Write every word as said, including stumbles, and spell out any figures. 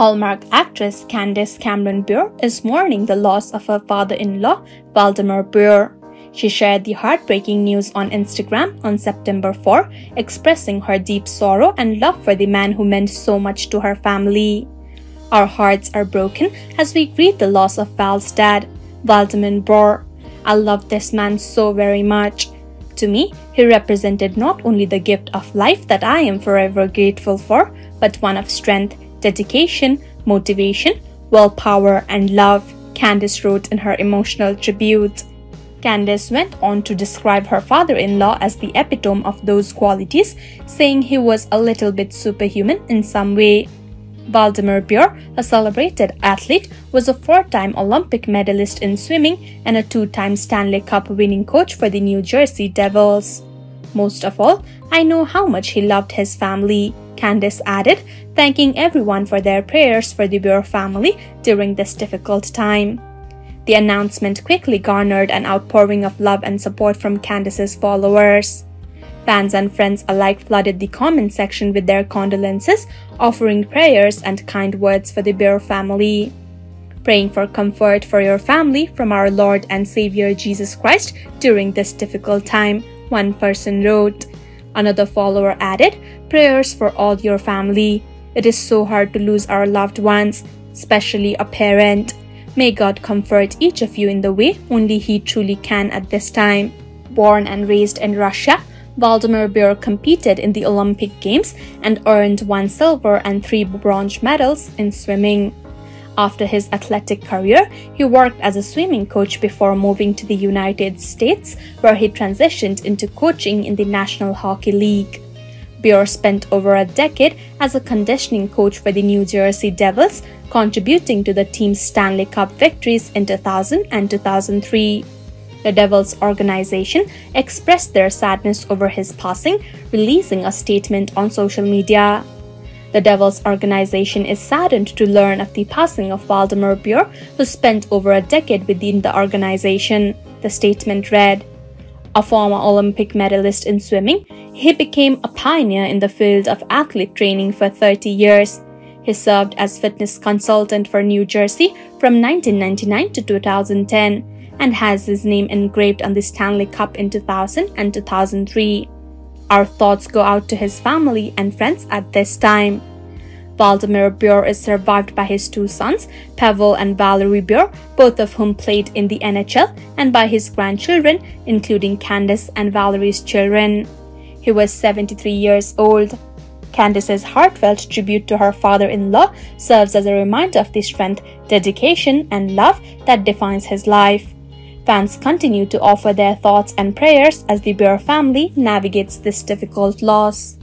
Hallmark actress Candace Cameron Bure is mourning the loss of her father-in-law, Vladimir Bure. She shared the heartbreaking news on Instagram on September fourth, expressing her deep sorrow and love for the man who meant so much to her family. "Our hearts are broken as we grieve the loss of Val's dad, Vladimir Bure. I love this man so very much. To me, he represented not only the gift of life that I am forever grateful for, but one of strength, dedication, motivation, willpower, and love," Candace wrote in her emotional tribute. Candace went on to describe her father-in-law as the epitome of those qualities, saying he was a little bit superhuman in some way. Vladimir Bure, a celebrated athlete, was a four-time Olympic medalist in swimming and a two-time Stanley Cup winning coach for the New Jersey Devils. "Most of all, I know how much he loved his family," Candace added, thanking everyone for their prayers for the Bure family during this difficult time. The announcement quickly garnered an outpouring of love and support from Candace's followers. Fans and friends alike flooded the comment section with their condolences, offering prayers and kind words for the Bure family. "Praying for comfort for your family from our Lord and Savior Jesus Christ during this difficult time," one person wrote. Another follower added, "Prayers for all your family. It is so hard to lose our loved ones, especially a parent. May God comfort each of you in the way only He truly can at this time." Born and raised in Russia, Vladimir Bure competed in the Olympic Games and earned one silver and three bronze medals in swimming. After his athletic career, he worked as a swimming coach before moving to the United States, where he transitioned into coaching in the National Hockey League. Bure spent over a decade as a conditioning coach for the New Jersey Devils, contributing to the team's Stanley Cup victories in two thousand and two thousand three. The Devils organization expressed their sadness over his passing, releasing a statement on social media. "The Devils organization is saddened to learn of the passing of Vladimir Bure, who spent over a decade within the organization," the statement read. A former Olympic medalist in swimming, he became a pioneer in the field of athlete training for thirty years. He served as fitness consultant for New Jersey from nineteen ninety-nine to two thousand ten and has his name engraved on the Stanley Cup in two thousand and two thousand three. "Our thoughts go out to his family and friends at this time." Vladimir Bure is survived by his two sons, Pavel and Valeri Bure, both of whom played in the N H L, and by his grandchildren, including Candace and Valeri's children. He was seventy-three years old. Candace's heartfelt tribute to her father-in-law serves as a reminder of the strength, dedication, and love that defines his life. Fans continue to offer their thoughts and prayers as the Bure family navigates this difficult loss.